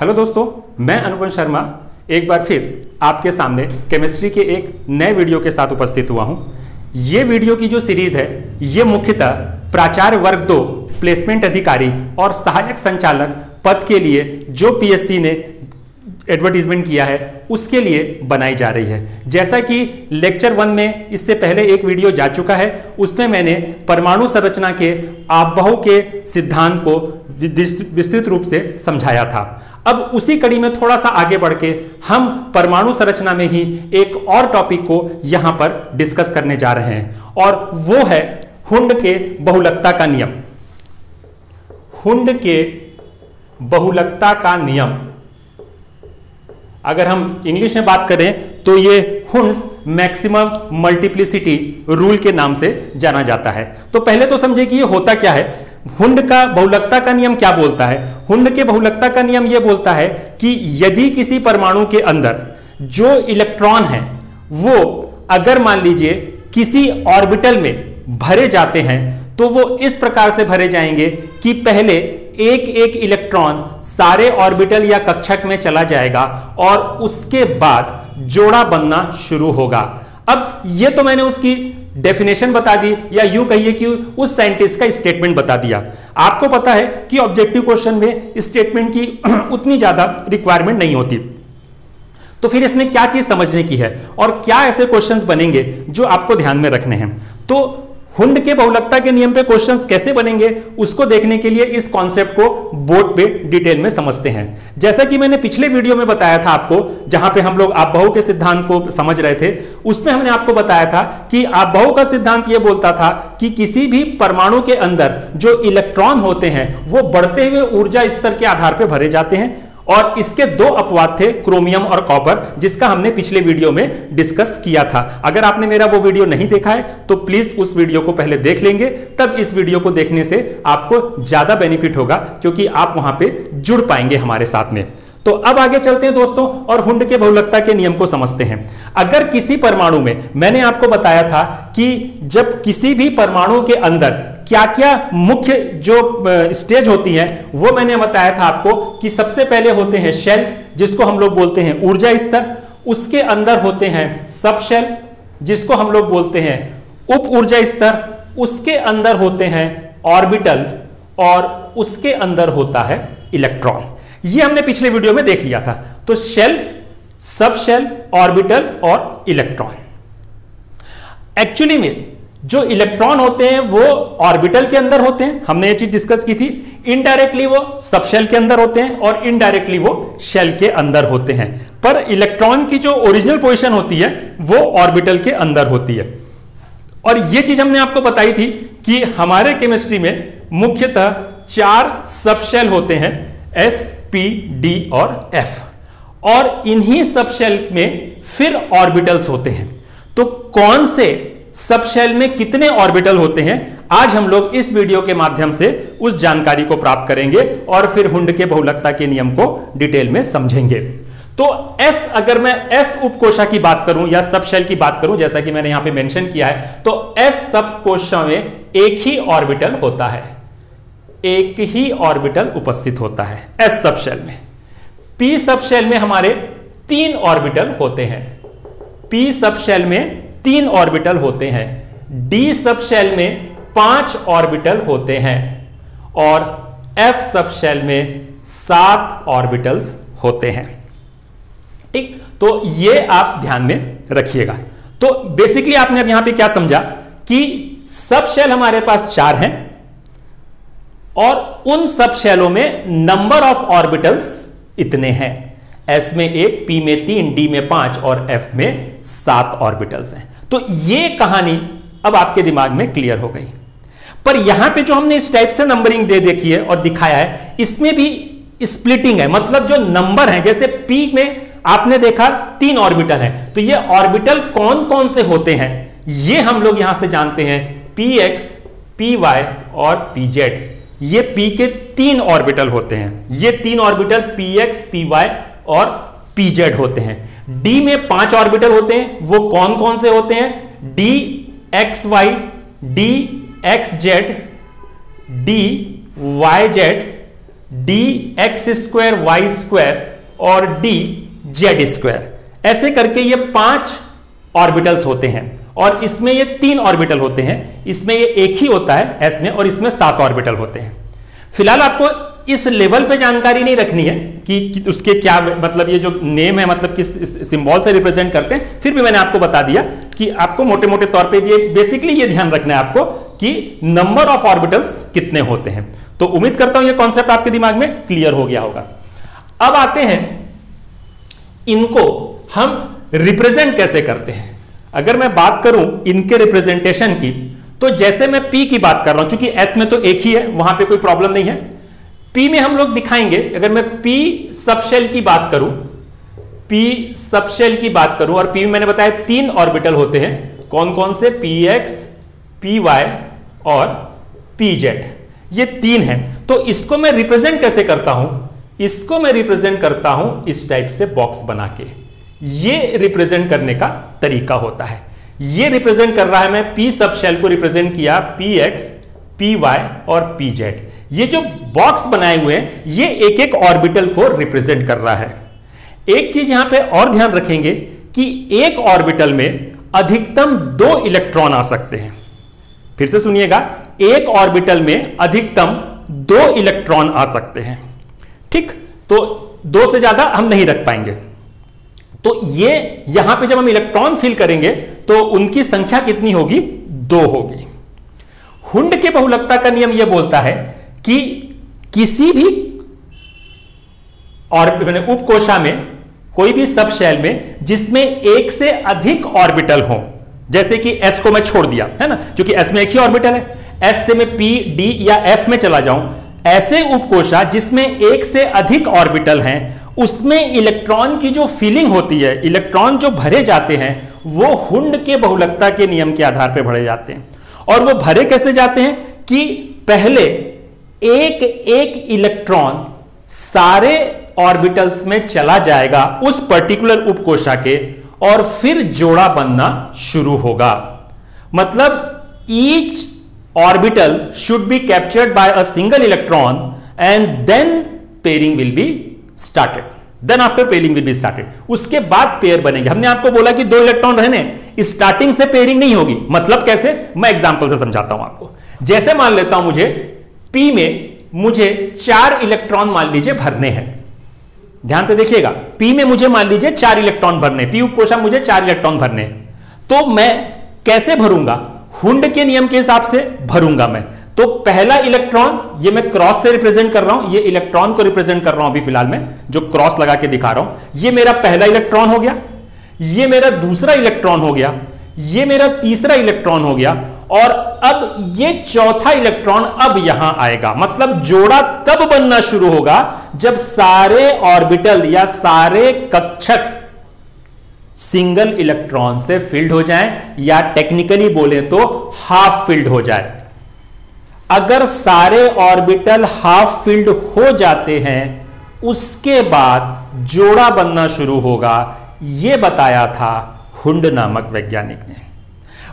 Hello दोस्तों, मैं अनुपम शर्मा एक बार फिर आपके सामने केमिस्ट्री के एक नए वीडियो के साथ उपस्थित हुआ हूं। ये वीडियो की जो सीरीज है ये मुख्यतः प्राचार्य वर्ग 2 प्लेसमेंट अधिकारी और सहायक संचालक पद के लिए जो पीएससी ने एडवर्टीजमेंट किया है उसके लिए बनाई जा रही है। जैसा कि लेक्चर 1 में इससे पहले एक वीडियो जा चुका है, उसमें मैंने परमाणु संरचना के आफबाऊ के सिद्धांत को विस्तृत रूप से समझाया था। अब उसी कड़ी में थोड़ा सा आगे बढ़ के हम परमाणु संरचना में ही एक और टॉपिक को यहां पर डिस्कस करने जा रहे हैं और वो है हुंड के बहुलकता का नियम। हुंड के बहुलकता का नियम अगर हम इंग्लिश में बात करें तो ये हुंड्स मैक्सिमम मल्टीप्लिसिटी रूल के नाम से जाना जाता है। तो पहले तो समझे कि ये होता क्या है। हुंड का बहुलकता का नियम क्या बोलता है? हुंड के बहुलकता का नियम ये बोलता है कि यदि किसी परमाणु के अंदर जो इलेक्ट्रॉन है वो अगर मान लीजिए किसी ऑर्बिटल में भरे जाते हैं तो वो इस प्रकार से भरे जाएंगे कि पहले एक एक इलेक्ट्रॉन सारे ऑर्बिटल या कक्षक में चला जाएगा और उसके बाद जोड़ा बनना शुरू होगा। अब ये तो मैंने उसकी डेफिनेशन बता दी या यूं कहिए कि उस साइंटिस्ट का स्टेटमेंट बता दिया। आपको पता है कि ऑब्जेक्टिव क्वेश्चन में स्टेटमेंट की उतनी ज्यादा रिक्वायरमेंट नहीं होती। तो फिर इसमें क्या चीज समझने की है और क्या ऐसे क्वेश्चंस बनेंगे जो आपको ध्यान में रखने हैं। तो हुंड के बहुलकता के नियम पे क्वेश्चंस कैसे बनेंगे उसको देखने के लिए इस कॉन्सेप्ट को बोर्ड पे डिटेल में समझते हैं। जैसा कि मैंने पिछले वीडियो में बताया था आपको, जहां पे हम लोग आफबाऊ के सिद्धांत को समझ रहे थे, उसमें हमने आपको बताया था कि आफबाऊ का सिद्धांत यह बोलता था कि किसी भी परमाणु के अंदर जो इलेक्ट्रॉन होते हैं वो बढ़ते हुए ऊर्जा स्तर के आधार पर भरे जाते हैं और इसके दो अपवाद थे, क्रोमियम और कॉपर, जिसका हमने पिछले वीडियो में डिस्कस किया था। अगर आपने मेरा वो वीडियो नहीं देखा है तो प्लीज उस वीडियो को पहले देख लेंगे, तब इस वीडियो को देखने से आपको ज्यादा बेनिफिट होगा क्योंकि आप वहां पे जुड़ पाएंगे हमारे साथ में। तो अब आगे चलते हैं दोस्तों और हुंड के बहुलकता के नियम को समझते हैं। अगर किसी परमाणु में, मैंने आपको बताया था कि जब किसी भी परमाणु के अंदर क्या क्या मुख्य जो स्टेज होती है वो मैंने बताया था आपको कि सबसे पहले होते हैं शेल, जिसको हम लोग बोलते हैं ऊर्जा स्तर, उसके अंदर होते हैं सब शेल, जिसको हम लोग बोलते हैं उप ऊर्जा स्तर, उसके अंदर होते हैं ऑर्बिटल और उसके अंदर होता है इलेक्ट्रॉन। ये हमने पिछले वीडियो में देख लिया था। तो शेल, सब शेल, ऑर्बिटल और इलेक्ट्रॉन। एक्चुअली में जो इलेक्ट्रॉन होते हैं वो ऑर्बिटल के अंदर होते हैं, हमने ये चीज डिस्कस की थी। इनडायरेक्टली वो सब शेल के अंदर होते हैं और इनडायरेक्टली वो शेल के अंदर होते हैं, पर इलेक्ट्रॉन की जो ओरिजिनल पोजीशन होती है वो ऑर्बिटल के अंदर होती है। और ये चीज हमने आपको बताई थी कि हमारे केमिस्ट्री में मुख्यतः 4 सब शेल होते हैं, S, P, D और F, और इन्हीं सब शेल में फिर ऑर्बिटल्स होते हैं। तो कौन से सब शेल में कितने ऑर्बिटल होते हैं आज हम लोग इस वीडियो के माध्यम से उस जानकारी को प्राप्त करेंगे और फिर हुंड के बहुलकता के नियम को डिटेल में समझेंगे। तो S, अगर मैं S उपकोशा की बात करूं या सब शेल की बात करूं, जैसा कि मैंने यहां पे मेंशन किया है, तो S सब कोशा में एक ही ऑर्बिटल होता है, एक ही ऑर्बिटल उपस्थित होता है S सब शेल में। P सब शेल में हमारे 3 ऑर्बिटल होते हैं, P सब शेल में 3 ऑर्बिटल होते हैं। D सब शेल में 5 ऑर्बिटल होते हैं और F सब शेल में 7 ऑर्बिटल्स होते हैं। ठीक, तो ये आप ध्यान में रखिएगा। तो बेसिकली आपने अब यहां पे क्या समझा कि सब शेल हमारे पास 4 हैं और उन सब शेलों में नंबर ऑफ ऑर्बिटल्स इतने हैं। S में 1, P में 3, D में 5 और F में 7 ऑर्बिटल्स हैं। तो ये कहानी अब आपके दिमाग में क्लियर हो गई। पर यहां पे जो हमने इस टाइप से नंबरिंग दे देखी है और दिखाया है, इसमें भी स्प्लिटिंग है, मतलब जो नंबर है, जैसे P में आपने देखा 3 ऑर्बिटल है, तो ये ऑर्बिटल कौन कौन से होते हैं ये हम लोग यहां से जानते हैं, PX, PY और PZ। ये P के 3 ऑर्बिटल होते हैं, ये 3 ऑर्बिटल PX, PY और PZ होते हैं। D में 5 ऑर्बिटल होते हैं, वो कौन कौन से होते हैं, DXY, DXZ, DYZ, D X square Y square और डी जेड स्क्वायर, ऐसे करके ये 5 ऑर्बिटल्स होते हैं और इसमें ये 3 ऑर्बिटल होते हैं, इसमें ये एक ही होता है एस में, और इसमें 7 ऑर्बिटल होते हैं। फिलहाल आपको इस लेवल पे जानकारी नहीं रखनी है कि उसके क्या मतलब, ये जो नेम है मतलब किस सिंबल से रिप्रेजेंट करते हैं, फिर भी मैंने आपको बता दिया कि आपको मोटे मोटे तौर पे ये बेसिकली ये ध्यान रखना है आपको कि नंबर ऑफ ऑर्बिटल्स कितने होते हैं। तो उम्मीद करता हूं ये कॉन्सेप्ट आपके दिमाग में क्लियर हो गया होगा। अब आते हैं इनको हम रिप्रेजेंट कैसे करते हैं। अगर मैं बात करूं इनके रिप्रेजेंटेशन की, तो जैसे मैं P की बात कर रहा हूं, चूंकि S में तो एक ही है, वहां पे कोई प्रॉब्लम नहीं है। P में हम लोग दिखाएंगे, अगर मैं P सबशेल की बात करूं, P सबशेल की बात करूं, और P में मैंने बताया 3 ऑर्बिटल होते हैं, कौन कौन से, PX, PY और PZ, ये 3 हैं। तो इसको मैं रिप्रेजेंट कैसे करता हूं, इसको मैं रिप्रेजेंट करता हूं इस टाइप से बॉक्स बना के। ये रिप्रेजेंट करने का तरीका होता है। ये रिप्रेजेंट कर रहा है, मैं P सबशेल को रिप्रेजेंट किया, PX, PY और PZ। ये जो बॉक्स बनाए हुए हैं ये एक एक ऑर्बिटल को रिप्रेजेंट कर रहा है। एक चीज यहां पे और ध्यान रखेंगे कि एक ऑर्बिटल में अधिकतम 2 इलेक्ट्रॉन आ सकते हैं। फिर से सुनिएगा, एक ऑर्बिटल में अधिकतम 2 इलेक्ट्रॉन आ सकते हैं, ठीक। तो 2 से ज्यादा हम नहीं रख पाएंगे। तो ये यहां पे जब हम इलेक्ट्रॉन फिल करेंगे तो उनकी संख्या कितनी होगी, 2 होगी। हुंड के बहुलकता का नियम यह बोलता है कि किसी भी उपकोशा में, कोई भी सबशेल में जिसमें एक से अधिक ऑर्बिटल हो, जैसे कि S को मैं छोड़ दिया है ना, क्योंकि S में एक ही ऑर्बिटल है, S से मैं P, D या F में चला जाऊं, ऐसे उपकोशा जिसमें एक से अधिक ऑर्बिटल हैं उसमें इलेक्ट्रॉन की जो फीलिंग होती है, इलेक्ट्रॉन जो भरे जाते हैं वो हुंड के बहुलकता के नियम के आधार पर भरे जाते हैं। और वो भरे कैसे जाते हैं कि पहले एक एक इलेक्ट्रॉन सारे ऑर्बिटल्स में चला जाएगा उस पर्टिकुलर उपकोशा के, और फिर जोड़ा बनना शुरू होगा। मतलब each orbital should be captured by a single electron and then pairing will be started, then after pairing will be started, उसके बाद पेयर बनेंगे। हमने आपको बोला कि 2 इलेक्ट्रॉन रहने, स्टार्टिंग से पेयरिंग नहीं होगी। मतलब कैसे, मैं एग्जांपल से समझाता हूं आपको। जैसे मान लेता हूं मुझे P में मुझे 4 इलेक्ट्रॉन मान लीजिए भरने हैं, ध्यान से देखिएगा, P में मुझे मान लीजिए 4 इलेक्ट्रॉन भरने, P उपकोशा मुझे 4 इलेक्ट्रॉन भरने, तो मैं कैसे भरूंगा, हुंड के नियम के हिसाब से भरूंगा मैं। तो पहला इलेक्ट्रॉन, ये मैं क्रॉस से रिप्रेजेंट कर रहा हूं, ये इलेक्ट्रॉन को रिप्रेजेंट कर रहा हूं अभी फिलहाल में, जो क्रॉस लगा के दिखा रहा हूं, ये मेरा पहला इलेक्ट्रॉन हो गया, ये मेरा दूसरा इलेक्ट्रॉन हो गया, ये मेरा तीसरा इलेक्ट्रॉन हो गया, और अब ये चौथा इलेक्ट्रॉन अब यहां आएगा। मतलब जोड़ा तब बनना शुरू होगा जब सारे ऑर्बिटल या सारे कक्षक सिंगल इलेक्ट्रॉन से फिल्ड हो जाएं, या टेक्निकली बोले तो हाफ फिल्ड हो जाए। अगर सारे ऑर्बिटल हाफ फिल्ड हो जाते हैं उसके बाद जोड़ा बनना शुरू होगा, यह बताया था हुंड नामक वैज्ञानिक ने।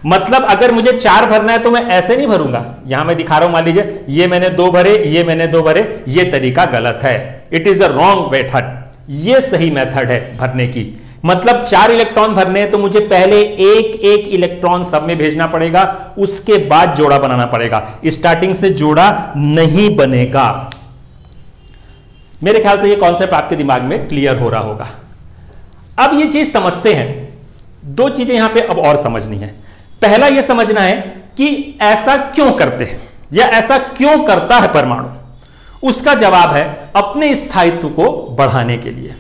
मतलब अगर मुझे 4 भरना है तो मैं ऐसे नहीं भरूंगा, यहां मैं दिखा रहा हूं, मान लीजिए ये मैंने 2 भरे, ये मैंने 2 भरे, ये तरीका गलत है, it is a wrong method, ये सही मेथड है भरने की। मतलब 4 इलेक्ट्रॉन भरने हैं तो मुझे पहले एक एक इलेक्ट्रॉन सब में भेजना पड़ेगा, उसके बाद जोड़ा बनाना पड़ेगा, स्टार्टिंग से जोड़ा नहीं बनेगा। मेरे ख्याल से ये कॉन्सेप्ट आपके दिमाग में क्लियर हो रहा होगा। अब ये चीज समझते हैं, 2 चीजें यहां पे अब और समझनी है। पहला ये समझना है कि ऐसा क्यों करते हैं या ऐसा क्यों करता है परमाणु। उसका जवाब है अपने स्थायित्व को बढ़ाने के लिए,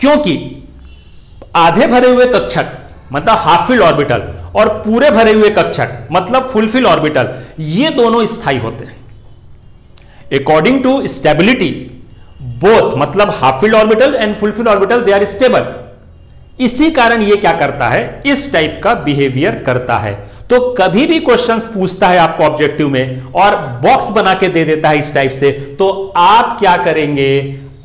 क्योंकि आधे भरे हुए कक्षक मतलब हाफ फिल ऑर्बिटल और पूरे भरे हुए कक्षक मतलब फुलफिल ऑर्बिटल, ये दोनों स्थायी होते हैं। अकॉर्डिंग टू स्टेबिलिटी बोथ मतलब half fill orbital and fulfil orbital they are stable. इसी कारण ये क्या करता है, इस टाइप का बिहेवियर करता है। तो कभी भी क्वेश्चंस पूछता है आपको ऑब्जेक्टिव में और बॉक्स बना के दे देता है इस टाइप से, तो आप क्या करेंगे,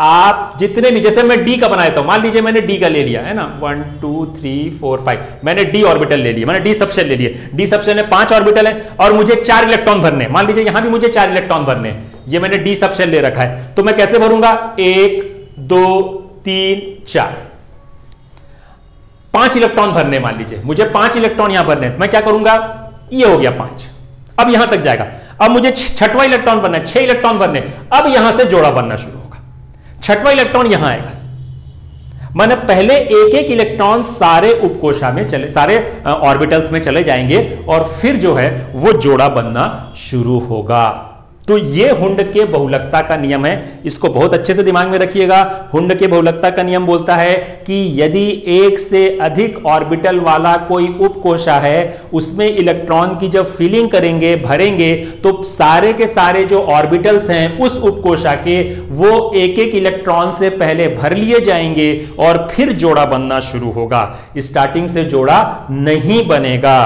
आप जितने भी, जैसे मैं डी का बनाता हूं, मान लीजिए मैंने डी का ले लिया है ना, 1 2 3 4 5 मैंने डी ऑर्बिटल ले लिया, मैंने डी सबशेल ले लिया, डी सबशेल में 5 ऑर्बिटल है और मुझे 4 इलेक्ट्रॉन भरने हैं। मान लीजिए यहां भी मुझे 4 इलेक्ट्रॉन भरने हैं, ये मैंने डी सबशेल ले रखा है, तो मैं कैसे भरूंगा 1 2 3 4 5 इलेक्ट्रॉन भरने, मान लीजिए मुझे 5 इलेक्ट्रॉन यहां भरने, मैं क्या करूंगा, ये हो गया 5, अब यहां तक जाएगा, अब मुझे 6वां इलेक्ट्रॉन भरना है, 6 इलेक्ट्रॉन भरने, अब यहां से जोड़ा बनना शुरू होगा, 6वां इलेक्ट्रॉन यहां आएगा। मैंने पहले एक एक इलेक्ट्रॉन सारे उपकोशा में चले, सारे ऑर्बिटल्स में चले जाएंगे और फिर जो है वो जोड़ा बनना शुरू होगा। तो ये हुंड के बहुलकता का नियम है, इसको बहुत अच्छे से दिमाग में रखिएगा। हुंड के बहुलकता का नियम बोलता है कि यदि एक से अधिक ऑर्बिटल वाला कोई उपकोशा है, उसमें इलेक्ट्रॉन की जब फिलिंग करेंगे, भरेंगे, तो सारे के सारे जो ऑर्बिटल्स हैं उस उपकोशा के, वो एक एक इलेक्ट्रॉन से पहले भर लिए जाएंगे और फिर जोड़ा बनना शुरू होगा, स्टार्टिंग से जोड़ा नहीं बनेगा।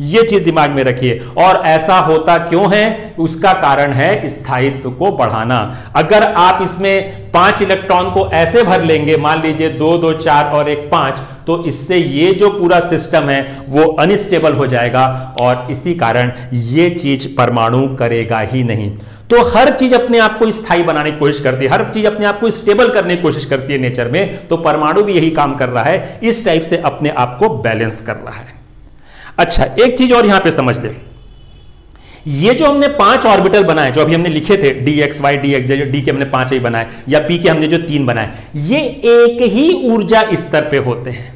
ये चीज दिमाग में रखिए। और ऐसा होता क्यों है, उसका कारण है स्थायित्व को बढ़ाना। अगर आप इसमें 5 इलेक्ट्रॉन को ऐसे भर लेंगे, मान लीजिए 2 2 4 और 1 5, तो इससे ये जो पूरा सिस्टम है वो अनस्टेबल हो जाएगा और इसी कारण ये चीज परमाणु करेगा ही नहीं। तो हर चीज अपने आप को स्थायी बनाने की कोशिश करती है, हर चीज अपने आप को स्टेबल करने की कोशिश करती है नेचर में, तो परमाणु भी यही काम कर रहा है, इस टाइप से अपने आप को बैलेंस कर रहा है। अच्छा, एक चीज और यहां पे समझ ले, ये जो हमने 5 ऑर्बिटल बनाए, जो अभी हमने लिखे थे DXY DXZ, डी के हमने 5 ही बनाए या पी के हमने जो 3 बनाए, ये एक ही ऊर्जा स्तर पे होते हैं,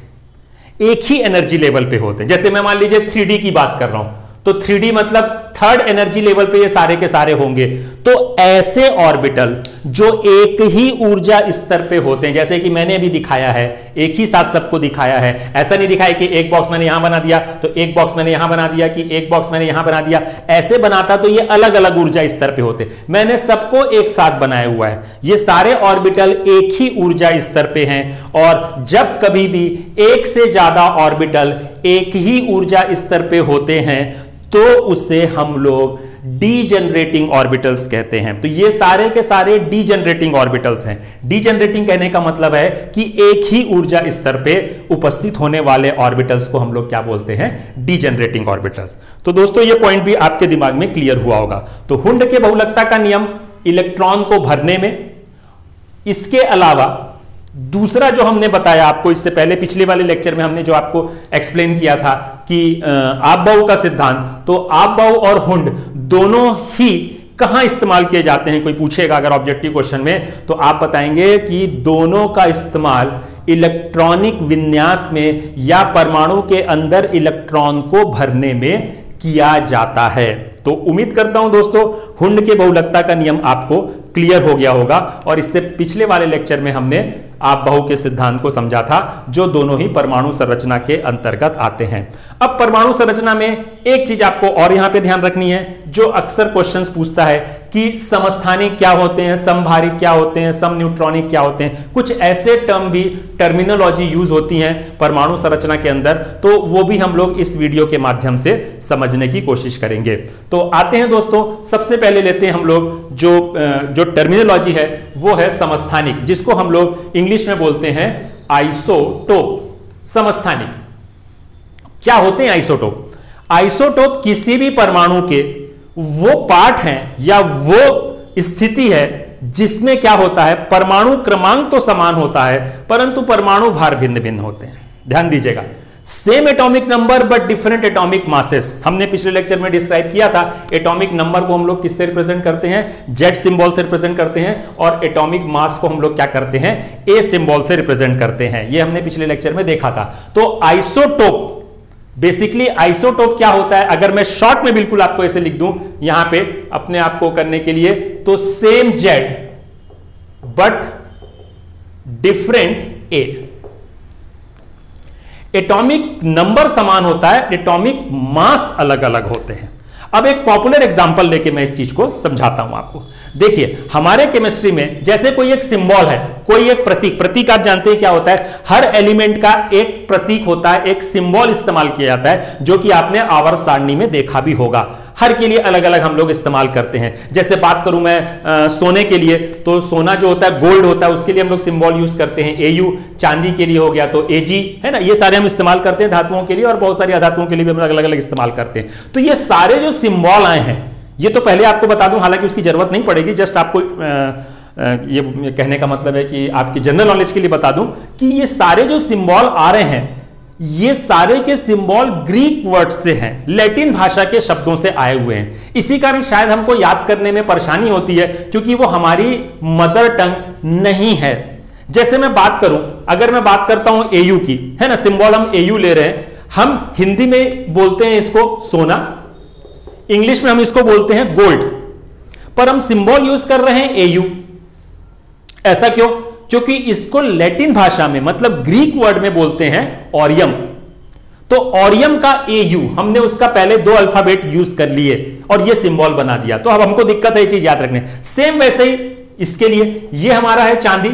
एक ही एनर्जी लेवल पे होते हैं। जैसे मैं मान लीजिए 3D की बात कर रहा हूं, तो 3D मतलब 3rd एनर्जी लेवल पे ये सारे के सारे होंगे। तो ऐसे ऑर्बिटल जो एक ही ऊर्जा स्तर पे होते हैं, जैसे कि मैंने अभी दिखाया है, एक ही साथ सबको दिखाया है, ऐसा नहीं दिखाया कि एक बॉक्स मैंने यहां बना दिया तो एक बॉक्स मैंने यहां बना दिया, कि एक बॉक्स मैंने यहां बना दिया, ऐसे बनाता तो ये अलग अलग ऊर्जा स्तर पे होते। मैंने सबको एक साथ बनाया हुआ है, ये सारे ऑर्बिटल एक ही ऊर्जा स्तर पे हैं। और जब कभी भी एक से ज्यादा ऑर्बिटल एक ही ऊर्जा स्तर पे होते हैं तो उसे हम लोग डीजेनरेटिंग ऑर्बिटल्स कहते हैं। तो ये सारे के सारे डीजेनरेटिंग ऑर्बिटल्स हैं। डीजेनरेटिंग कहने का मतलब है कि एक ही ऊर्जा स्तर पे उपस्थित होने वाले ऑर्बिटल्स को हम लोग क्या बोलते हैं, डीजेनरेटिंग ऑर्बिटल्स। तो दोस्तों ये पॉइंट भी आपके दिमाग में क्लियर हुआ होगा। तो हुंड के बहुलकता का नियम इलेक्ट्रॉन को भरने में, इसके अलावा दूसरा जो हमने बताया आपको इससे पहले पिछले वाले लेक्चर में, हमने जो आपको एक्सप्लेन किया था कि आफबाऊ का सिद्धांत, तो आफबाऊ और हुंड दोनों ही कहां इस्तेमाल किए जाते हैं, कोई पूछेगा अगर ऑब्जेक्टिव क्वेश्चन में, तो आप बताएंगे कि दोनों का इस्तेमाल इलेक्ट्रॉनिक विन्यास में या परमाणु के अंदर इलेक्ट्रॉन को भरने में किया जाता है। तो उम्मीद करता हूं दोस्तों हुंड के बहुलकता का नियम आपको क्लियर हो गया होगा। और इससे पिछले वाले लेक्चर में हमने आफबाऊ के सिद्धांत को समझा था, जो दोनों ही परमाणु संरचना के अंतर्गत आते हैं। अब परमाणु संरचना में एक चीज आपको और यहां पे ध्यान रखनी है, जो अक्सर क्वेश्चंस पूछता है कि समस्थानिक क्या होते हैं, समभारिक क्या होते हैं, समन्यूट्रॉनिक क्या होते हैं, कुछ ऐसे टर्म भी, टर्मिनोलॉजी यूज होती हैं परमाणु संरचना के अंदर, तो वो भी हम लोग इस वीडियो के माध्यम से समझने की कोशिश करेंगे। तो आते हैं दोस्तों, सबसे पहले लेते हैं हम लोग जो टर्मिनोलॉजी है वो है समस्थानिक, जिसको हम लोग इंग्लिश में बोलते हैं आइसोटोप। समस्थानिक क्या होते हैं? आइसोटोप। आइसोटोप किसी भी परमाणु के वो पार्ट हैं या वो स्थिति है जिसमें क्या होता है, परमाणु क्रमांक तो समान होता है परंतु परमाणु भार भिन्न भिन्न होते हैं। ध्यान दीजिएगा, same atomic number but different atomic masses. हमने पिछले लेक्चर में डिस्क्राइब किया था, एटॉमिक नंबर को हम लोग किससे रिप्रेजेंट करते हैं, जेड सिंबल से रिप्रेजेंट करते हैं, और एटॉमिक मास को हम लोग क्या करते हैं, ए सिंबल से रिप्रेजेंट करते हैं। ये हमने पिछले लेक्चर में देखा था। तो आइसोटोप, बेसिकली आइसोटोप क्या होता है, अगर मैं शॉर्ट में बिल्कुल आपको ऐसे लिख दूं यहां पे अपने आप को करने के लिए, तो same Z but different A. Atomic number समान होता है, एटॉमिक मास अलग अलग होते हैं। अब एक पॉपुलर एग्जांपल लेके मैं इस चीज को समझाता हूं आपको। देखिए, हमारे केमिस्ट्री में जैसे कोई एक सिंबल है, कोई एक प्रतीक, प्रतीक आप जानते हैं क्या होता है, हर एलिमेंट का एक प्रतीक होता है, एक सिंबल इस्तेमाल किया जाता है, जो कि आपने आवर्त सारणी में देखा भी होगा। हर के लिए अलग अलग हम लोग इस्तेमाल करते हैं। जैसे बात करूं मैं सोने के लिए, तो सोना जो होता है गोल्ड होता है, उसके लिए हम लोग सिंबल यूज करते हैं AU। चांदी के लिए हो गया तो AG, है ना। ये सारे हम इस्तेमाल करते हैं धातुओं के लिए, और बहुत सारी अधातुओं के लिए भी हम अलग अलग इस्तेमाल करते हैं। तो ये सारे जो सिंबल आए हैं, ये तो पहले आपको बता दूं, हालांकि उसकी जरूरत नहीं पड़ेगी, जस्ट आपको ये कहने का मतलब है कि आपकी जनरल नॉलेज के लिए बता दूं कि ये सारे जो सिंबल आ रहे हैं, ये सारे के सिंबल ग्रीक वर्ड से हैं, लैटिन भाषा के शब्दों से आए हुए हैं। इसी कारण शायद हमको याद करने में परेशानी होती है, क्योंकि वो हमारी मदर टंग नहीं है। जैसे मैं बात करूं, अगर मैं बात करता हूं AU की, है ना, सिंबल हम AU ले रहे हैं, हम हिंदी में बोलते हैं इसको सोना, इंग्लिश में हम इसको बोलते हैं गोल्ड, पर हम सिंबल यूज कर रहे हैं AU। ऐसा क्यों? क्योंकि इसको लैटिन भाषा में, मतलब ग्रीक वर्ड में बोलते हैं ऑरियम। तो ऑरियम का AU, हमने उसका पहले 2 अल्फाबेट यूज कर लिए और ये सिंबल बना दिया। तो अब हमको दिक्कत है ये चीज याद रखने। सेम वैसे ही इसके लिए, ये हमारा है चांदी,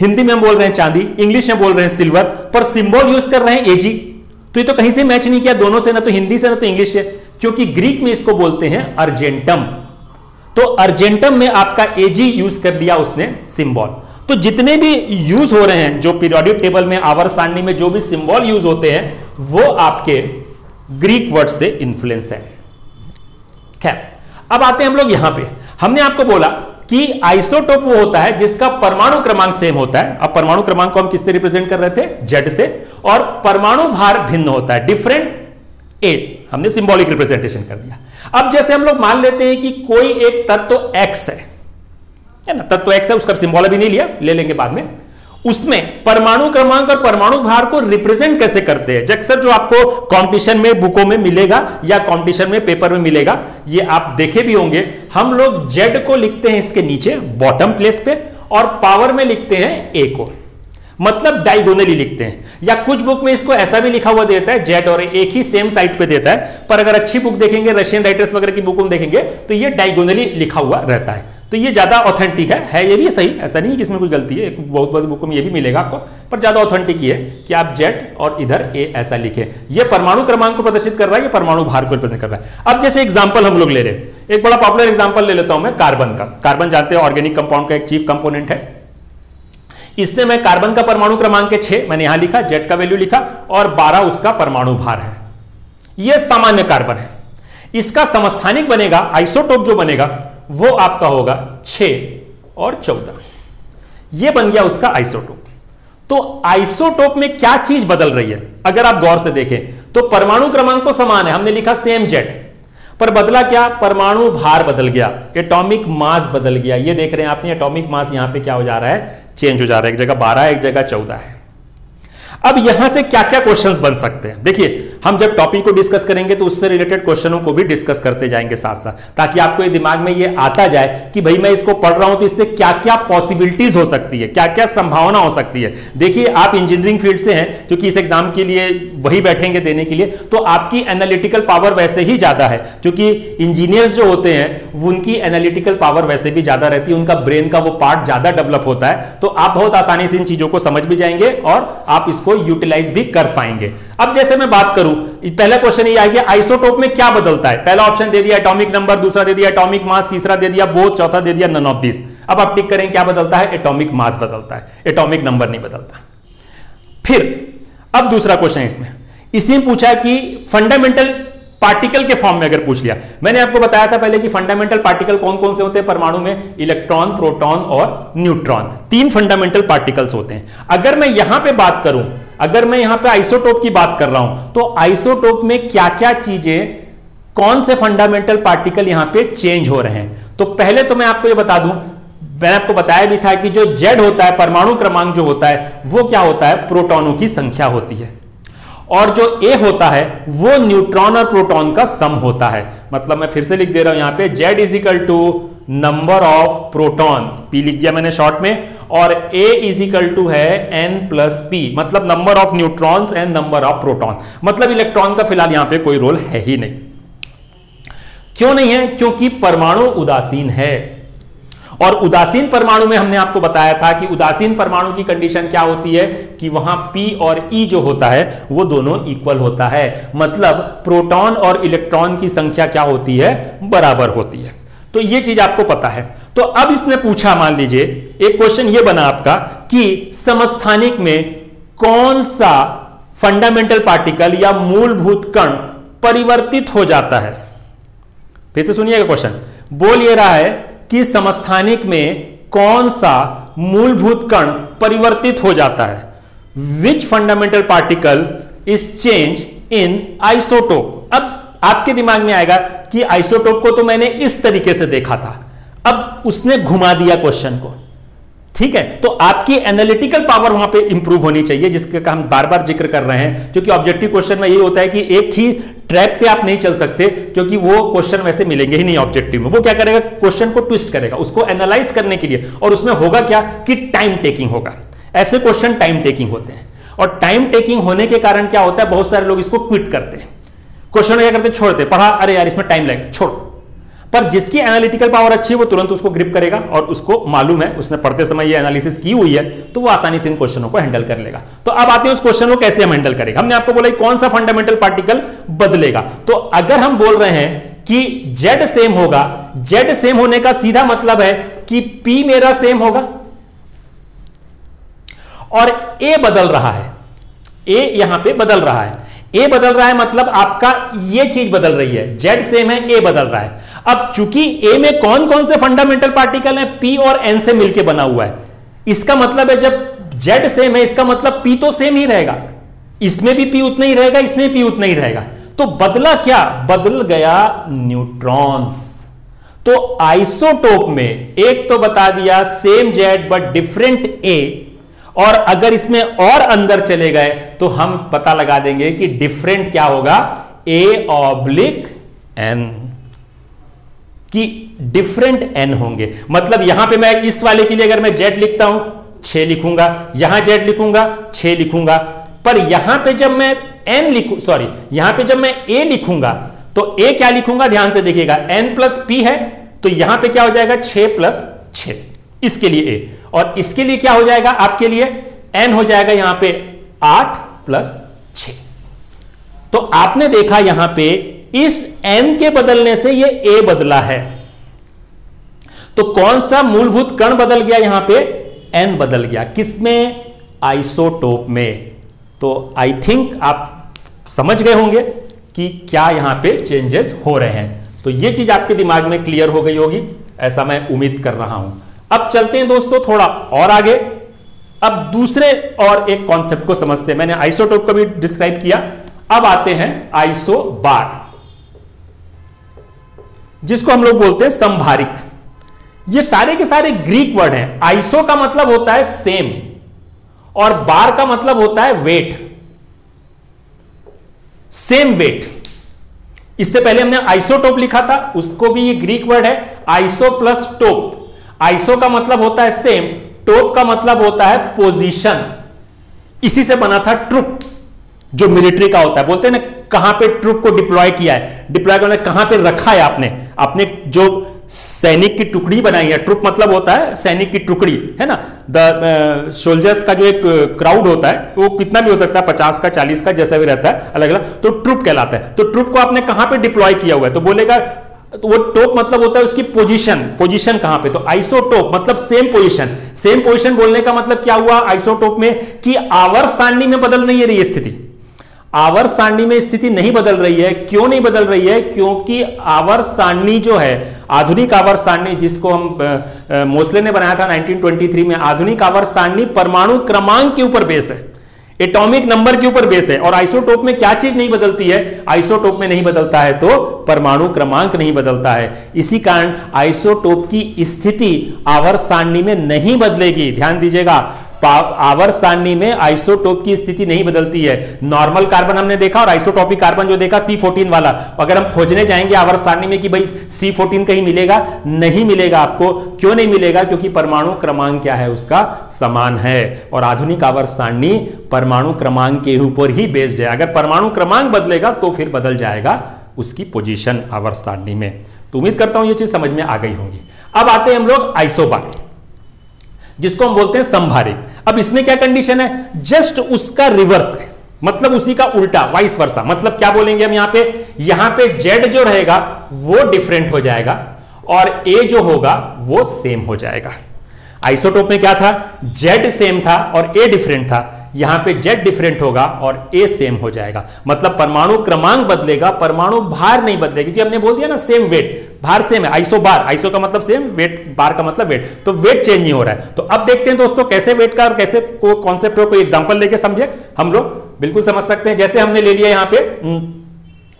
हिंदी में हम बोल रहे हैं चांदी, इंग्लिश में बोल रहे हैं सिल्वर, पर सिंबल यूज कर रहे हैं AG। तो ये तो कहीं से मैच नहीं किया दोनों से, ना तो हिंदी से ना तो इंग्लिश से, क्योंकि ग्रीक में इसको बोलते हैं अर्जेंटम। तो अर्जेंटम में आपका AG यूज कर लिया उसने सिंबल। तो जितने भी यूज हो रहे हैं, जो पीरियोडिक टेबल में, आवर्त सारणी में जो भी सिंबल यूज होते हैं, वो आपके ग्रीक वर्ड से इन्फ्लुएंस है। खैर, अब आते हैं हम लोग यहां पे। हमने आपको बोला कि आइसोटोप वो होता है जिसका परमाणु क्रमांक सेम होता है। अब परमाणु क्रमांक को हम किससे रिप्रेजेंट कर रहे थे? Z से। और परमाणु भार भिन्न होता है, डिफरेंट A, हमने सिंबॉलिक रिप्रेजेंटेशन कर दिया। अब जैसे हम लोग मान लेते हैं कि कोई एक तत्व X है, है ना, तत्व X है, उसका सिंबल अभी नहीं लिया, ले लेंगे बाद में। उसमें परमाणु क्रमांक और परमाणु भार को रिप्रेजेंट कैसे करते हैं? अक्सर जो आपको कंपटीशन में बुकों में मिलेगा या कंपटीशन में पेपर में मिलेगा, ये आप देखे भी होंगे, हम लोग Z को लिखते हैं इसके नीचे बॉटम प्लेस पे, और पावर में लिखते हैं A को, मतलब डायगोनली लिखते हैं। या कुछ बुक में इसको ऐसा भी लिखा हुआ देता है, Z और A एक ही सेम साइड पे देता है, पर अगर अच्छी बुक देखेंगे, रशियन राइटर्स वगैरह की बुक में देखेंगे, तो ये डायगोनली लिखा हुआ रहता है। तो ये ज्यादा ऑथेंटिक है ये भी सही, ऐसा नहीं है कि इसमें कोई गलती है, बहुत बहुत बुकों में ये भी मिलेगा आपको, पर ज्यादा ऑथेंटिक ये है कि आप Z और इधर A ऐसा लिखें। ये परमाणु क्रमांक को प्रदर्शित कर रहा है, ये परमाणु भार को रिप्रेजेंट कर रहा है। अब जैसे एग्जाम्पल हम लोग ले रहे हैं, एक बड़ा पॉपुलर एग्जाम्पल ले लेता हूं मैं, कार्बन का। कार्बन जानते हैं ऑर्गेनिक कंपाउंड का एक चीफ कंपोनेंट है। इससे मैं कार्बन का परमाणु क्रमांक 6 मैंने यहां लिखा, Z का वैल्यू लिखा, और 12 उसका परमाणु भार है। यह सामान्य कार्बन है। इसका समस्थानिक बनेगा, आइसोटोप जो बनेगा वो आपका होगा 6 और 14। यह बन गया उसका आइसोटोप। तो आइसोटोप में क्या चीज बदल रही है? अगर आप गौर से देखें तो परमाणु क्रमांक तो समान है, हमने लिखा सेम Z, पर बदला क्या? परमाणु भार बदल गया, एटॉमिक मास बदल गया। ये देख रहे हैं आपने, एटॉमिक मास यहां पे क्या हो जा रहा है? चेंज हो जा रहा है, एक जगह 12 एक जगह 14 है। अब यहां से क्या क्या क्वेश्चंस बन सकते हैं? देखिए, हम जब टॉपिक को डिस्कस करेंगे तो उससे रिलेटेड क्वेश्चनों को भी डिस्कस करते जाएंगे साथ साथ, ताकि आपको ये दिमाग में ये आता जाए कि भाई मैं इसको पढ़ रहा हूं तो इससे क्या क्या पॉसिबिलिटीज हो सकती है, क्या क्या संभावना हो सकती है। देखिए, आप इंजीनियरिंग फील्ड से हैं, क्योंकि इस एग्जाम के लिए वही बैठेंगे देने के लिए, तो आपकी एनालिटिकल पावर वैसे ही ज्यादा है, क्योंकि इंजीनियर्स जो होते हैं उनकी एनालिटिकल पावर वैसे भी ज्यादा रहती है, उनका ब्रेन का वो पार्ट ज्यादा डेवलप होता है। तो आप बहुत आसानी से इन चीजों को समझ भी जाएंगे और आप इसको यूटिलाइज भी कर पाएंगे। अब जैसे मैं बात करूं, पहला क्वेश्चन ये आ गया आइसोटोप में क्या बदलता है। पहला ऑप्शन दे दिया एटॉमिक नंबर, दूसरा दे दिया एटॉमिक मास, तीसरा दे दिया बोथ, चौथा दे दिया नन ऑफ दिस। अब आप टिक करें, क्या बदलता है? एटॉमिक मास बदलता है, एटॉमिक नंबर नहीं बदलता। फिर अब दूसरा क्वेश्चन इसमें, इसी में पूछा कि फंडामेंटल पार्टिकल के फॉर्म में अगर पूछ लिया, मैंने आपको बताया था पहले कि फंडामेंटल पार्टिकल कौन कौन से होते हैं परमाणु में, इलेक्ट्रॉन, प्रोटॉन और न्यूट्रॉन, 3 फंडामेंटल पार्टिकल्स होते हैं। अगर मैं यहां पे बात करूं, अगर मैं यहां पे आइसोटोप की बात कर रहा हूं, तो आइसोटोप में क्या क्या चीजें, कौन से फंडामेंटल पार्टिकल यहां पे चेंज हो रहे हैं? तो पहले तो मैं आपको ये बता दूं, मैंने आपको बताया भी था कि जो Z होता है, परमाणु क्रमांक जो होता है, वो क्या होता है? प्रोटॉनों की संख्या होती है, और जो A होता है वो न्यूट्रॉन और प्रोटॉन का सम होता है। मतलब मैं फिर से लिख दे रहा हूं यहां पे, Z is equal to number of proton, P लिख दिया मैंने शॉर्ट में, और A इज इक्वल टू है N+P, मतलब number of neutrons and number of proton. मतलब इलेक्ट्रॉन का फिलहाल यहां पे कोई रोल है ही नहीं। क्यों नहीं है? क्योंकि परमाणु उदासीन है, और उदासीन परमाणु में हमने आपको बताया था कि उदासीन परमाणु की कंडीशन क्या होती है कि वहां P और E जो होता है वो दोनों इक्वल होता है, मतलब प्रोटॉन और इलेक्ट्रॉन की संख्या क्या होती है, बराबर होती है। तो ये चीज आपको पता है। तो अब इसने पूछा, मान लीजिए एक क्वेश्चन ये बना आपका कि समस्थानिक में कौन सा फंडामेंटल पार्टिकल या मूलभूत कण परिवर्तित हो जाता है। फिर से सुनिएगा क्वेश्चन, बोल ये रहा है कि समस्थानिक में कौन सा मूलभूत कण परिवर्तित हो जाता है, which fundamental particle is change in isotope. अब आपके दिमाग में आएगा कि आइसोटोप को तो मैंने इस तरीके से देखा था, अब उसने घुमा दिया क्वेश्चन को, ठीक है। तो आपकी एनालिटिकल पावर वहां पे इंप्रूव होनी चाहिए, जिसके हम बार बार जिक्र कर रहे हैं, क्योंकि ऑब्जेक्टिव क्वेश्चन में यही होता है कि एक ही ट्रैप पे आप नहीं चल सकते, क्योंकि वो क्वेश्चन वैसे मिलेंगे ही नहीं ऑब्जेक्टिव में। वो क्या करेगा, क्वेश्चन को ट्विस्ट करेगा उसको एनालाइज करने के लिए, और उसमें होगा क्या कि टाइम टेकिंग होगा। ऐसे क्वेश्चन टाइम टेकिंग होते हैं, और टाइम टेकिंग होने के कारण क्या होता है, बहुत सारे लोग इसको क्विट करते हैं, क्वेश्चन क्या करते, छोड़ते, पढ़ा, अरे यार इसमें टाइम लगेगा, छोड़। पर जिसकी एनालिटिकल पावर अच्छी है वो तुरंत उसको ग्रिप करेगा, और उसको मालूम है उसने पढ़ते समय ये एनालिसिस की हुई है, तो वो आसानी से इन क्वेश्चनों को हैंडल कर लेगा। तो अब आते हैं उस क्वेश्चन को कैसे हम हैंडल करेंगे। हमने आपको बोला कौन सा फंडामेंटल पार्टिकल बदलेगा, तो अगर हम बोल रहे हैं कि जेड सेम होगा, जेड सेम होने का सीधा मतलब है कि पी मेरा सेम होगा और ए बदल रहा है, ए यहां पर बदल रहा है, ए बदल रहा है, मतलब आपका ये चीज बदल रही है, जेड सेम है ए बदल रहा है। अब चूंकि ए में कौन कौन से फंडामेंटल पार्टिकल हैं, पी और एन से मिलकर बना हुआ है, इसका मतलब है जब जेड सेम है इसका मतलब पी तो सेम ही रहेगा, इसमें भी पी उतना ही रहेगा, इसमें पी उतना ही रहेगा। तो बदला क्या, बदल गया न्यूट्रॉन्स। तो आइसोटोप में एक तो बता दिया same Z but different A, और अगर इसमें और अंदर चले गए तो हम पता लगा देंगे कि डिफरेंट क्या होगा, ए ऑब्लिक एन, कि डिफरेंट एन होंगे। मतलब यहां पे मैं इस वाले के लिए अगर मैं जेड लिखता हूं 6 लिखूंगा, यहां जेड लिखूंगा 6 लिखूंगा, पर यहां पे जब मैं एन लिखू, सॉरी यहां पे जब मैं ए लिखूंगा तो ए क्या लिखूंगा, ध्यान से देखिएगा, एन प्लस पी है, तो यहां पे क्या हो जाएगा 6 प्लस 6, इसके लिए ए, और इसके लिए क्या हो जाएगा आपके लिए एन हो जाएगा यहां पे 8 प्लस 6। तो आपने देखा यहां पे इस एन के बदलने से ये ए बदला है। तो कौन सा मूलभूत कण बदल गया, यहां पे एन बदल गया, किसमें, आइसोटोप में। तो आई थिंक आप समझ गए होंगे कि क्या यहां पे चेंजेस हो रहे हैं। तो ये चीज आपके दिमाग में क्लियर हो गई होगी, ऐसा मैं उम्मीद कर रहा हूं। अब चलते हैं दोस्तों थोड़ा और आगे, अब दूसरे और एक कॉन्सेप्ट को समझते हैं। मैंने आइसोटोप को भी डिस्क्राइब किया, अब आते हैं आइसोबार, जिसको हम लोग बोलते हैं समभारिक। ये सारे के सारे ग्रीक वर्ड हैं। आइसो का मतलब होता है सेम, और बार का मतलब होता है वेट, सेम वेट। इससे पहले हमने आइसोटोप लिखा था, उसको भी ये ग्रीक वर्ड है, आइसो प्लस टोप। आइसो का मतलब होता है सेम, टोप का मतलब होता है पोजीशन। इसी से बना था ट्रुप, जो मिलिट्री का होता है, बोलते हैं ना कहां पे ट्रुप को डिप्लॉय किया है, डिप्लॉय करना कहां पे रखा है आपने, आपने जो सैनिक की टुकड़ी बनाई है, ट्रुप मतलब होता है सैनिक की टुकड़ी, है ना। द सोल्जर्स का जो एक क्राउड होता है वो कितना भी हो सकता है, 50 का 40 का जैसा भी रहता है, अलग अलग, तो ट्रुप कहलाता है। तो ट्रुप को आपने कहां पे डिप्लॉय किया हुआ है, तो बोलेगा तो वो टोप मतलब होता है उसकी पोजीशन, पोजीशन कहां पे, तो आइसोटोप मतलब सेम पोजीशन। सेम पोजीशन बोलने का मतलब क्या हुआ आइसोटोप में, कि आवर्त सारणी में बदल नहीं रही स्थिति, आवर्त सारणी में स्थिति नहीं बदल रही है। क्यों नहीं बदल रही है, क्योंकि आवर्त सारणी जो है, आधुनिक आवर्त सारणी जिसको हम मोसले ने बनाया था 1923 में, आधुनिक आवर्त सारणी परमाणु क्रमांक के ऊपर बेस है, एटॉमिक नंबर के ऊपर बेस है। और आइसोटोप में क्या चीज नहीं बदलती है, आइसोटोप में नहीं बदलता है तो परमाणु क्रमांक नहीं बदलता है, इसी कारण आइसोटोप की स्थिति आवर्त सारणी में नहीं बदलेगी। ध्यान दीजिएगा, आवर्त सारणी में आइसोटोप की स्थिति नहीं बदलती है। नॉर्मल कार्बन हमने देखा और आइसोटोपिक कार्बन जो देखा C14 वाला, अगर हम खोजने जाएंगे आवर्त सारणी में कि भाई C14 कहीं मिलेगा, नहीं मिलेगा आपको। क्यों नहीं मिलेगा, क्योंकि परमाणु क्रमांक क्या है उसका, समान है। और आधुनिक आवर्त सारणी परमाणु क्रमांक के ऊपर ही बेस्ड है, अगर परमाणु क्रमांक बदलेगा तो फिर बदल जाएगा उसकी पोजीशन आवर्त सारणी में। तो उम्मीद करता हूं ये चीज समझ में आ गई होंगी। अब आते हैं हम लोग आइसोबारिक, जिसको हम बोलते हैं समभारिक। अब इसमें क्या कंडीशन है, जस्ट उसका रिवर्स है, मतलब उसी का उल्टा, वाइस वर्सा। मतलब क्या बोलेंगे हम यहां पे जेड जो रहेगा वो डिफरेंट हो जाएगा और ए जो होगा वो सेम हो जाएगा। आइसोटोप में क्या था, जेड सेम था और ए डिफरेंट था, यहां पे जेड डिफरेंट होगा और ए सेम हो जाएगा। मतलब परमाणु क्रमांक बदलेगा, परमाणु भार नहीं बदलेगा, क्योंकि हमने बोल दिया ना सेम वेट, भार सेम है। आइसो बार, आइसो का मतलब सेम, वेट बार का मतलब वेट, तो वेट चेंज नहीं हो रहा है। तो अब देखते हैं दोस्तों कैसे वेट का और कैसे को कॉन्सेप्ट हो, कोई एग्जाम्पल लेके समझे हम लोग, बिल्कुल समझ सकते हैं। जैसे हमने ले लिया यहाँ पे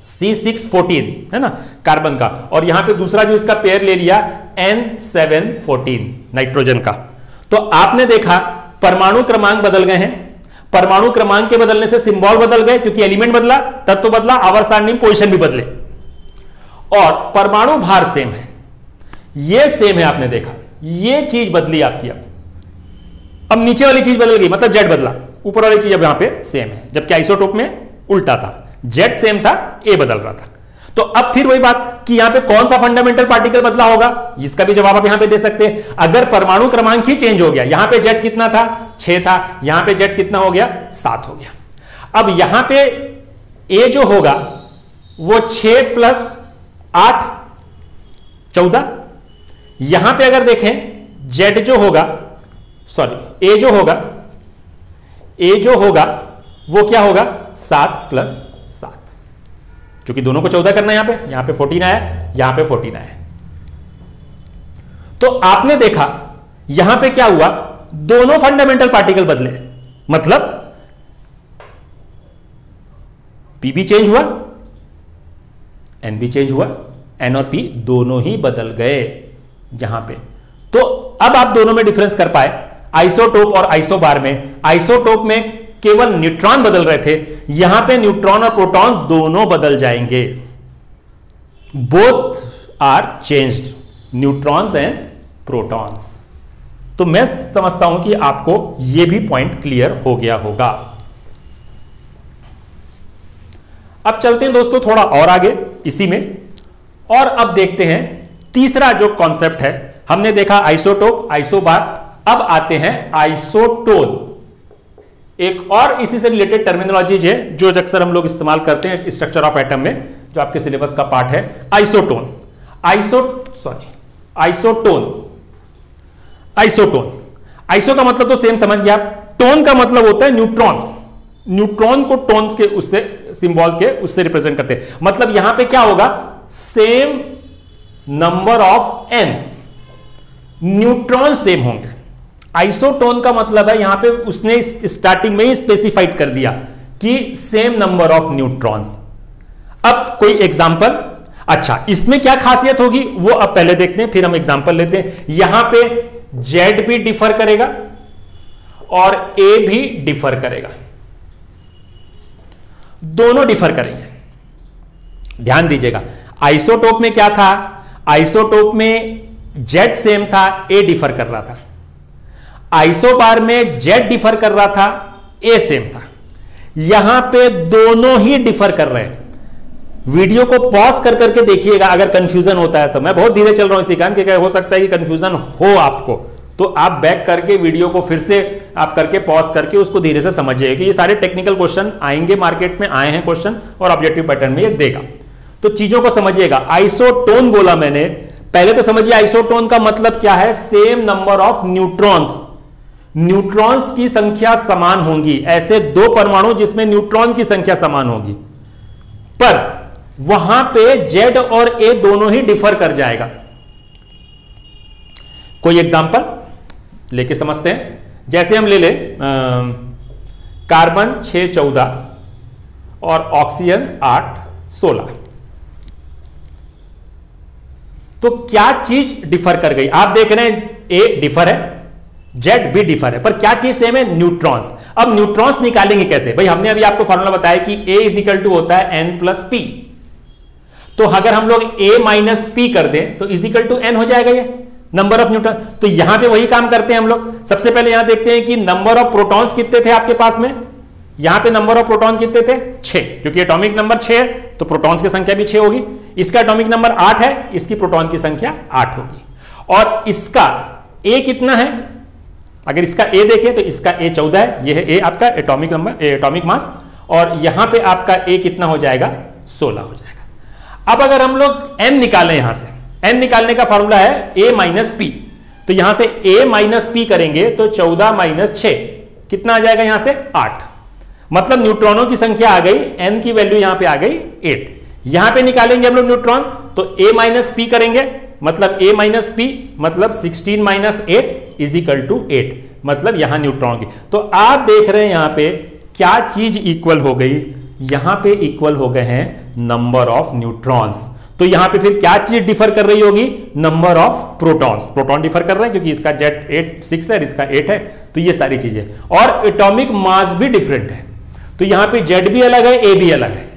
C614 है ना कार्बन का, और यहाँ पे दूसरा जो इसका पेयर ले लिया N714 नाइट्रोजन का। तो आपने देखा परमाणु क्रमांक बदल गए हैं, परमाणु क्रमांक के बदलने से सिंबल बदल गए, क्योंकि एलिमेंट बदला, तत्व बदला, आवर्त सारणी में पोजीशन भी बदले, और परमाणु भार सेम है, ये सेम है। आपने देखा ये चीज बदली आपकी, अब नीचे वाली चीज बदल गई, मतलब जेड बदला, ऊपर वाली चीज अब यहां पे सेम है, जबकि आइसोटोप में उल्टा था, जेड सेम था, ए बदल रहा था। तो अब फिर वही बात कि यहां पे कौन सा फंडामेंटल पार्टिकल बदला होगा, इसका भी जवाब आप यहां पे दे सकते हैं। अगर परमाणु क्रमांक ही चेंज हो गया, यहां पे जेड कितना था 6 था, यहां पे जेड कितना हो गया 7 हो गया। अब यहां पे ए जो होगा वो 6 + 8 14, यहां पे अगर देखें जेड जो होगा, सॉरी ए जो होगा वो क्या होगा 7 + 7, क्योंकि दोनों को 14 करना है। यहां पे 14 आया, यहां पे 14 आया। तो आपने देखा यहां पे क्या हुआ, दोनों फंडामेंटल पार्टिकल बदले, मतलब पी भी चेंज हुआ, एन भी चेंज हुआ, एन और पी दोनों ही बदल गए यहां पे। तो अब आप दोनों में डिफरेंस कर पाए, आइसोटोप और आइसोबार में। आइसोटोप में केवल न्यूट्रॉन बदल रहे थे, यहां पे न्यूट्रॉन और प्रोटॉन दोनों बदल जाएंगे, both are changed, neutrons and protons. तो मैं समझता हूं कि आपको यह भी पॉइंट क्लियर हो गया होगा। अब चलते हैं दोस्तों थोड़ा और आगे इसी में, और अब देखते हैं तीसरा जो कॉन्सेप्ट है। हमने देखा आइसोटोप, आइसोबार, अब आते हैं आइसोटोन। एक और इसी से रिलेटेड टर्मिनोलॉजीज है जो अक्सर हम लोग इस्तेमाल करते हैं स्ट्रक्चर ऑफ एटम में, जो आपके सिलेबस का पार्ट है। आइसोटोन, आइसोटोन, आइसो का मतलब तो सेम समझ गया, टोन का मतलब होता है न्यूट्रॉन्स, न्यूट्रॉन को टोन्स के उससे सिंबल के उससे रिप्रेजेंट करते हैं। मतलब यहां पे क्या होगा, same number of N neutron same होंगे। आइसोटोन का मतलब है यहां पे उसने स्टार्टिंग में ही स्पेसिफाइड कर दिया कि सेम नंबर ऑफ न्यूट्रॉन्स। अब कोई एग्जांपल, अच्छा इसमें क्या खासियत होगी वो अब पहले देखते हैं, फिर हम एग्जांपल लेते हैं। यहां पे जेड भी डिफर करेगा और ए भी डिफर करेगा, दोनों डिफर करेंगे। ध्यान दीजिएगा आइसोटोप में क्या था, आइसोटोप में जेड सेम था, ए डिफर कर रहा था। आइसोबार में जेड डिफर कर रहा था, ए सेम था, यहां पे दोनों ही डिफर कर रहे हैं। वीडियो को पॉज कर करके देखिएगा अगर कंफ्यूजन होता है तो। मैं बहुत धीरे चल रहा हूं इसी कारण कि हो सकता है कि कंफ्यूजन हो आपको, तो आप बैक करके वीडियो को फिर से आप करके पॉज करके उसको धीरे से समझिएगा कि ये सारे टेक्निकल क्वेश्चन आएंगे, मार्केट में आए हैं क्वेश्चन, और ऑब्जेक्टिव पैटर्न में ये देगा, तो चीजों को समझिएगा। आइसोटोन बोला मैंने, पहले तो समझिए आइसोटोन का मतलब क्या है, same number of neutrons, neutrons की संख्या समान होगी, ऐसे दो परमाणु जिसमें न्यूट्रॉन की संख्या समान होगी, पर वहां पे जेड और ए दोनों ही डिफर कर जाएगा। कोई एग्जांपल लेके समझते हैं, जैसे हम ले लें कार्बन 6 14 और ऑक्सीजन 8 16, तो क्या चीज डिफर कर गई। आप देख रहे हैं ए डिफर है, जेड भी डिफर है, पर क्या चीज सेम है, न्यूट्रॉन्स। अब न्यूट्रॉन्स निकालेंगे कैसे भाई, हमने अभी आपको फॉर्मूला बताया कि A होता है N+P, तो अगर हम लोग A - P कर दें तो N हो जाएगा ये नंबर ऑफ न्यूट्रॉन। तो यहां पे वही काम करते हैं हम लोग। सबसे पहले यहां देखते हैं कि नंबर ऑफ प्रोटॉन्स कितने थे आपके पास में, यहां पे नंबर ऑफ प्रोटॉन कितने थे 6, क्योंकि एटॉमिक नंबर 6 है तो प्रोटॉन्स की संख्या भी 6 होगी, इसका एटॉमिक नंबर 8 है, इसकी प्रोटॉन की संख्या 8 होगी। और इसका ए कितना है, अगर इसका ए देखें तो इसका ए 14 है, यह है ए आपका एटॉमिक नंबर, एटॉमिक मास, और यहां पे आपका ए कितना हो जाएगा 16 हो जाएगा। अब अगर हम लोग एन निकालें, यहां से एन निकालने का फॉर्मूला है ए माइनस पी, तो यहां से ए माइनस पी करेंगे तो 14 माइनस 6 कितना आ जाएगा, यहां से 8, मतलब न्यूट्रॉनों की संख्या आ गई, एन की वैल्यू यहां पे आ गई 8। यहां पे निकालेंगे हम लोग न्यूट्रॉन तो ए माइनस पी करेंगे, मतलब ए माइनस पी मतलब 16 माइनस 8 इज इक्वल टू 8, मतलब यहां न्यूट्रॉन की, तो आप देख रहे हैं यहां पे क्या चीज इक्वल हो गई, यहां पे इक्वल हो गए हैं नंबर ऑफ न्यूट्रॉन्स। तो यहां पे फिर क्या चीज डिफर कर रही होगी, number of protons, proton differ कर रहे हैं क्योंकि इसका जेट 8 6 है, इसका 8 है, तो ये सारी चीजें, और एटॉमिक मास भी डिफरेंट है, तो यहां पे जेड भी अलग है, ए भी अलग है।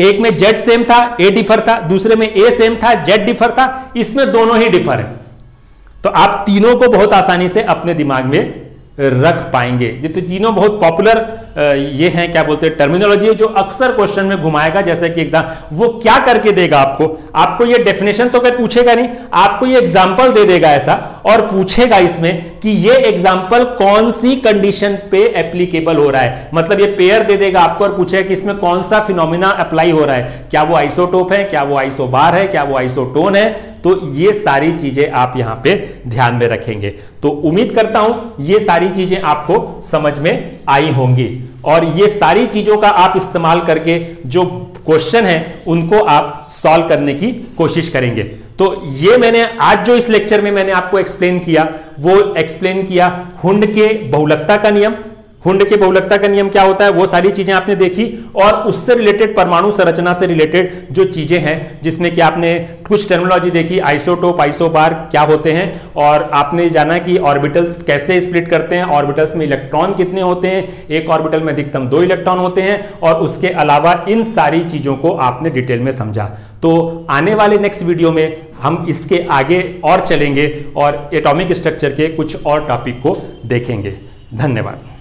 एक में जेड सेम था, ए डिफर था, दूसरे में ए सेम था, जेड डिफर था, इसमें दोनों ही डिफर है। तो आप तीनों को बहुत आसानी से अपने दिमाग में रख पाएंगे। ये तो तीनों बहुत पॉपुलर ये हैं, क्या बोलते हैं, टर्मिनोलॉजी है जो अक्सर क्वेश्चन में घुमाएगा, जैसे कि एग्जाम वो क्या करके देगा आपको, आपको ये डेफिनेशन तो कहीं पूछेगा नहीं, आपको ये एग्जाम्पल दे देगा ऐसा, और पूछेगा इसमें कि ये एग्जाम्पल कौन सी कंडीशन पे एप्लीकेबल हो रहा है, मतलब ये पेयर दे देगा आपको और पूछेगा कि इसमें कौन सा फिनोमिना अप्लाई हो रहा है, क्या वो आइसोटोप है, क्या वो आइसोबार है, क्या वो आइसोटोन है, तो ये सारी चीजें आप यहां पे ध्यान में रखेंगे। तो उम्मीद करता हूं ये सारी चीजें आपको समझ में आई होंगी, और ये सारी चीजों का आप इस्तेमाल करके जो क्वेश्चन है उनको आप सॉल्व करने की कोशिश करेंगे। तो ये मैंने आज जो इस लेक्चर में मैंने आपको एक्सप्लेन किया, वो एक्सप्लेन किया हुंड के बहुलकता का नियम, हुंड के बहुलकता का नियम क्या होता है, वो सारी चीजें आपने देखी, और उससे रिलेटेड परमाणु संरचना से रिलेटेड जो चीजें हैं, जिसमें कि आपने कुछ टर्मिनोलॉजी देखी, आइसोटोप आइसोबार क्या होते हैं, और आपने जाना कि ऑर्बिटल्स कैसे स्प्लिट करते हैं, ऑर्बिटल्स में इलेक्ट्रॉन कितने होते हैं, एक ऑर्बिटल में अधिकतम 2 इलेक्ट्रॉन होते हैं, और उसके अलावा इन सारी चीजों को आपने डिटेल में समझा। तो आने वाले नेक्स्ट वीडियो में हम इसके आगे और चलेंगे और एटॉमिक स्ट्रक्चर के कुछ और टॉपिक को देखेंगे। धन्यवाद।